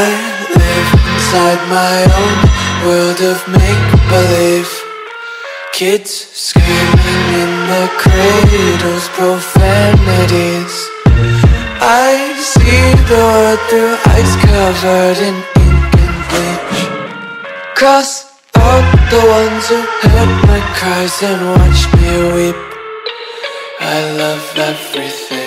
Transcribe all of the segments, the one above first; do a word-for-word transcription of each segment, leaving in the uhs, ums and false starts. I live inside my own world of make-believe. Kids screaming in the cradles, profanities. I see the world through ice covered in ink and bleach. Cross out the ones who heard my cries and watched me weep. I love everything.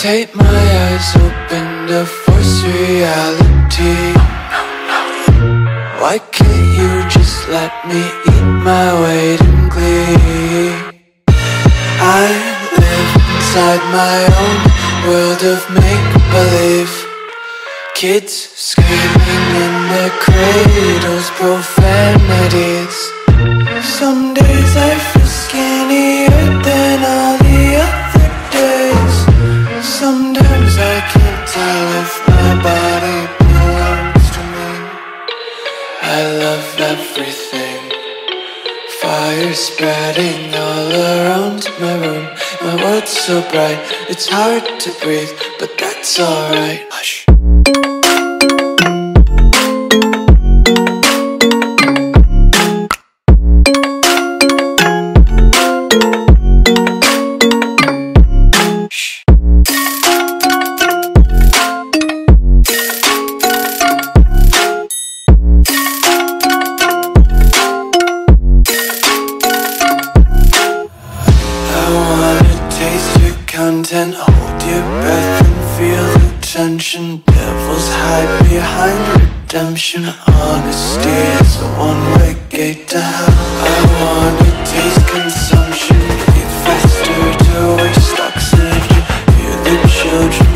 Take my eyes open to force reality. Why can't you just let me eat my weight in glee? I live inside my own world of make-believe. Kids screaming in their cradles, profanities. Some days I feel skinnier than all the other days. Sometimes I can't tell if my body belongs to me. I love everything. Fire spreading all around my room. My world's so bright, it's hard to breathe, but that's alright. Hush. Content, hold your breath and feel the tension. Devils hide behind redemption. Honesty is a one-way gate to hell. I wanna taste consumption. Get faster to waste oxygen. Hear the children.